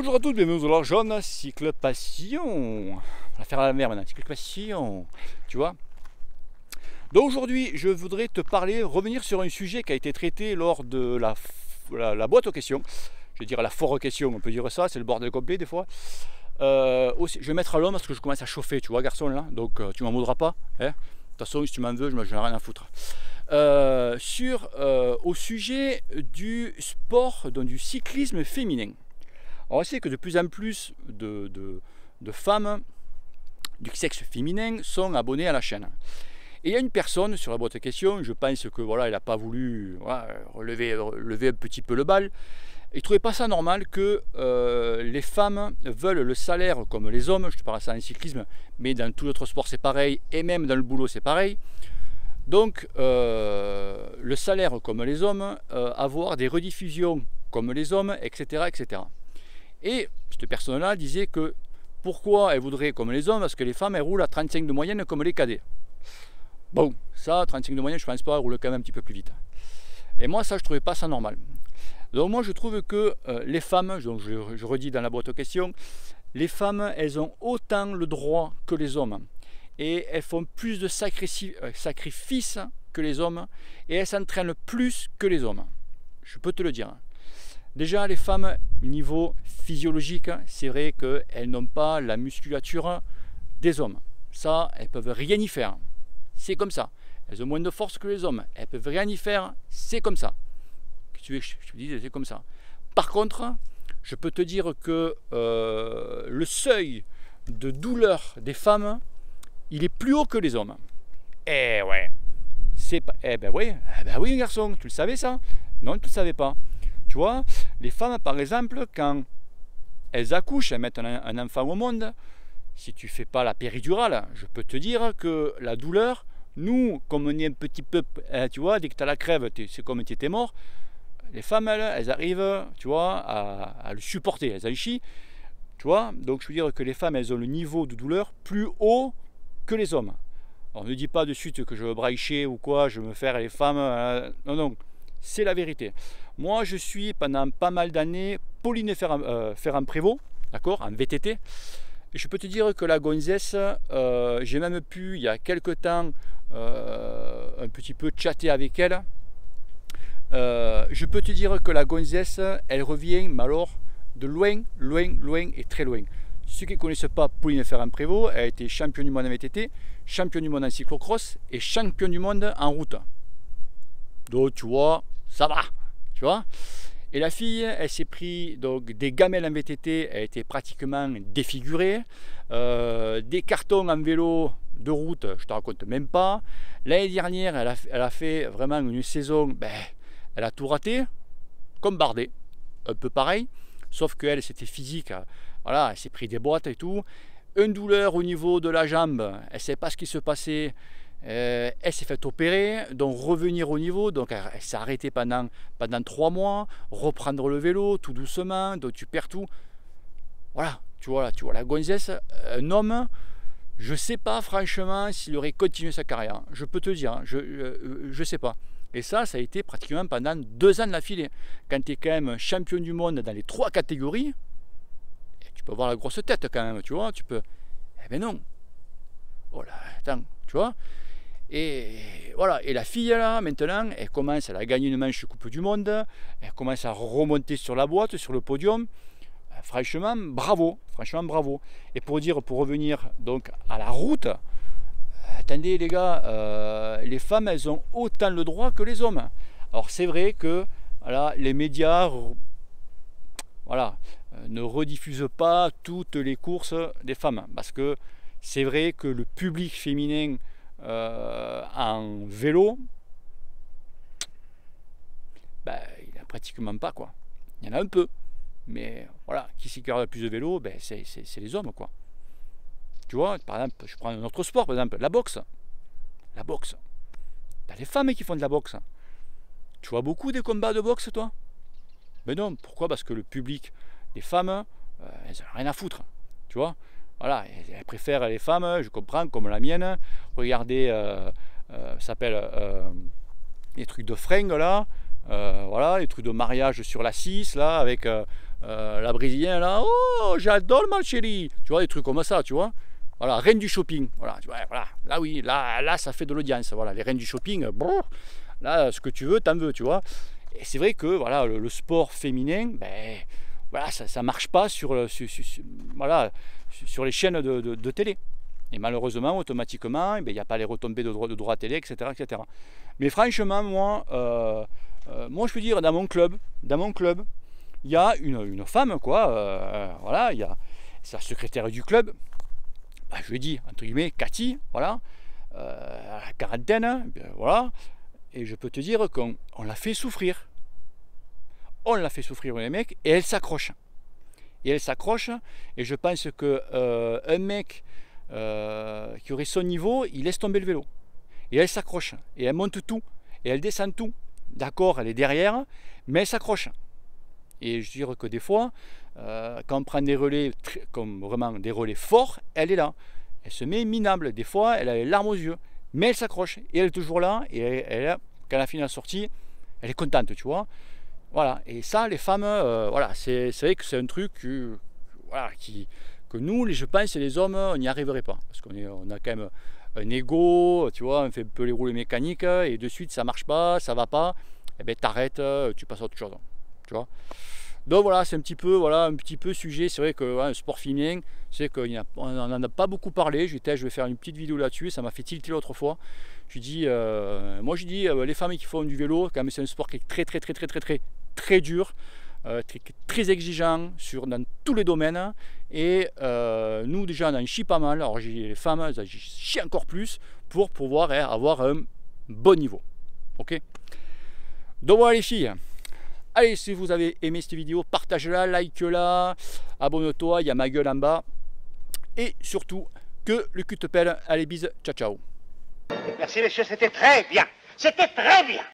Bonjour à tous, bienvenue dans leur jaune, Cycle Passion. On va faire à la mer maintenant, Cycle Passion, tu vois. Donc aujourd'hui, je voudrais te parler, revenir sur un sujet qui a été traité lors de la boîte aux questions. Je vais dire la foire aux questions, on peut dire ça, c'est le bordel complet des fois. Aussi, je vais mettre à l'homme parce que je commence à chauffer, tu vois, garçon, là. Donc tu m'en voudras pas, hein. De toute façon, si tu m'en veux, je n'en ai rien à foutre. Au sujet du sport, donc du cyclisme féminin. On sait que de plus en plus de femmes du sexe féminin sont abonnées à la chaîne. Et il y a une personne sur la boîte de questions, je pense que voilà, elle n'a pas voulu relever un petit peu le bal. Il ne trouvait pas ça normal que les femmes veulent le salaire comme les hommes. Je te parle ça en cyclisme, mais dans tout autre sport c'est pareil, et même dans le boulot c'est pareil. Donc le salaire comme les hommes, avoir des rediffusions comme les hommes, etc. etc. Et cette personne-là disait que pourquoi elle voudrait comme les hommes, parce que les femmes elles roulent à 35 de moyenne comme les cadets. Bon, ça, 35 de moyenne, je pense pas, elles roulent quand même un petit peu plus vite. Et moi, ça, je trouvais pas ça normal. Donc moi, je trouve que les femmes, donc je redis dans la boîte aux questions, les femmes, elles ont autant le droit que les hommes. Et elles font plus de sacrifices que les hommes. Et elles s'entraînent plus que les hommes. Je peux te le dire. Déjà, les femmes, niveau physiologique, c'est vrai qu'elles n'ont pas la musculature des hommes. Ça, elles peuvent rien y faire. C'est comme ça. Elles ont moins de force que les hommes. Elles peuvent rien y faire. C'est comme ça. Tu veux que je te dise, c'est comme ça. Par contre, je peux te dire que le seuil de douleur des femmes, il est plus haut que les hommes. Eh ouais. C'est pas. Eh ben oui, garçon. Tu le savais ça? Non, tu le savais pas. Tu vois, les femmes, par exemple, quand elles accouchent, elles mettent un enfant au monde, si tu ne fais pas la péridurale, je peux te dire que la douleur, nous, comme on est un petit peu, tu vois, dès que tu as la crève, c'est comme si tu étais mort, les femmes, elles arrivent, tu vois, à le supporter, elles en chient, tu vois. Donc, je veux dire que les femmes, elles ont le niveau de douleur plus haut que les hommes. Alors, ne dis pas de suite que je veux brailler ou quoi, je veux me faire les femmes, non, non. C'est la vérité. Moi, je suis pendant pas mal d'années Pauline Ferrand-Prévot, d'accord, en VTT. Et je peux te dire que la gonzesse, j'ai même pu, il y a quelques temps, un petit peu chatter avec elle. Je peux te dire que la gonzesse, elle revient, mais alors, de loin, loin, loin et très loin. Ceux qui ne connaissent pas Pauline Ferrand-Prévot, elle a été championne du monde en VTT, championne du monde en cyclocross et championne du monde en route. Donc tu vois, ça va, tu vois. Et la fille, elle s'est pris donc des gamelles en VTT, elle était pratiquement défigurée, des cartons en vélo de route, je te raconte même pas. L'année dernière, elle a fait vraiment une saison, ben, elle a tout raté, comme Bardet, un peu pareil, sauf qu'elle, c'était physique, voilà, elle s'est pris des boîtes et tout, une douleur au niveau de la jambe, elle ne sait pas ce qui se passait. Elle s'est fait opérer, donc revenir au niveau, donc elle s'est arrêtée pendant 3 mois, reprendre le vélo tout doucement, donc tu perds tout. Voilà, tu vois la gonzesse, un homme, je sais pas franchement s'il aurait continué sa carrière, je peux te dire, hein, je sais pas. Et ça a été pratiquement pendant 2 ans de l'affilée. Quand tu es quand même champion du monde dans les 3 catégories, tu peux avoir la grosse tête quand même, tu vois, tu peux... Eh ben non. Oh là, attends, tu vois. Et voilà, et la fille là, maintenant, elle commence, elle a gagné une manche Coupe du Monde, elle commence à remonter sur la boîte, sur le podium. Franchement, bravo, franchement, bravo. Et pour revenir donc à la route, attendez les gars, les femmes, elles ont autant le droit que les hommes. Alors c'est vrai que voilà, les médias, voilà, ne rediffusent pas toutes les courses des femmes, parce que c'est vrai que le public féminin en vélo, ben, il n'y a pratiquement pas quoi. Il y en a un peu, mais voilà, qui s'y carre le plus de vélo, ben, c'est les hommes quoi. Tu vois, par exemple, je prends un autre sport, par exemple, la boxe. La boxe. T'as les femmes qui font de la boxe. Tu vois beaucoup des combats de boxe, toi? Mais non, pourquoi? Parce que le public des femmes, elles n'ont rien à foutre, tu vois. Voilà, elle préfère les femmes, je comprends, comme la mienne. Regardez, ça s'appelle les trucs de fringues là, voilà, les trucs de mariage sur la 6 là, avec la brésilienne là, oh j'adore ma chérie, tu vois, des trucs comme ça, tu vois. Voilà, reine du shopping, voilà, tu vois, voilà. Là oui, là ça fait de l'audience, voilà, les reines du shopping, brrr, là ce que tu veux, t'en veux, tu vois. Et c'est vrai que voilà, le sport féminin, ben voilà, ça marche pas sur les chaînes de télé. Et malheureusement, automatiquement, il n'y a pas les retombées de droit à télé, etc., etc. Mais franchement, moi, je peux dire, dans mon club, il y a une femme, quoi. Voilà, il y a sa secrétaire du club, bah, je lui dis, entre guillemets, Cathy, voilà, à la quarantaine, ben, voilà. Et je peux te dire qu'on l'a fait souffrir. On l'a fait souffrir, les mecs, et elle s'accroche. Et elle s'accroche, et je pense que un mec... qui aurait son niveau, il laisse tomber le vélo. Et elle s'accroche, et elle monte tout, et elle descend tout. D'accord, elle est derrière, mais elle s'accroche. Et je dirais que des fois, quand on prend des relais, comme vraiment des relais forts, elle est là. Elle se met minable, des fois elle a les larmes aux yeux, mais elle s'accroche, et elle est toujours là, et quand elle a fini la sortie, elle est contente, tu vois. Voilà, et ça, les femmes, voilà, c'est vrai que c'est un truc voilà, que nous, je pense, les hommes, on n'y arriverait pas. Parce qu'on a quand même un ego, tu vois, on fait un peu les roues mécaniques, et de suite, ça ne marche pas, ça ne va pas, et bien t'arrêtes, tu passes à autre chose, tu vois. Donc voilà, c'est un petit peu sujet, c'est vrai que hein, le sport féminin, c'est qu'on n'en a pas beaucoup parlé, je vais faire une petite vidéo là-dessus, ça m'a fait tilter l'autre fois. Moi je dis, les femmes qui font du vélo, quand même c'est un sport qui est très dur, très exigeant dans tous les domaines, et nous déjà on en chie pas mal, alors les femmes elles en chient encore plus pour pouvoir avoir un bon niveau, ok. Donc voilà les filles, allez, si vous avez aimé cette vidéo, partage-la, like-la, abonne-toi, il y a ma gueule en bas, et surtout que le cul te pèle. Allez, bise, ciao ciao. Merci messieurs, c'était très bien, c'était très bien.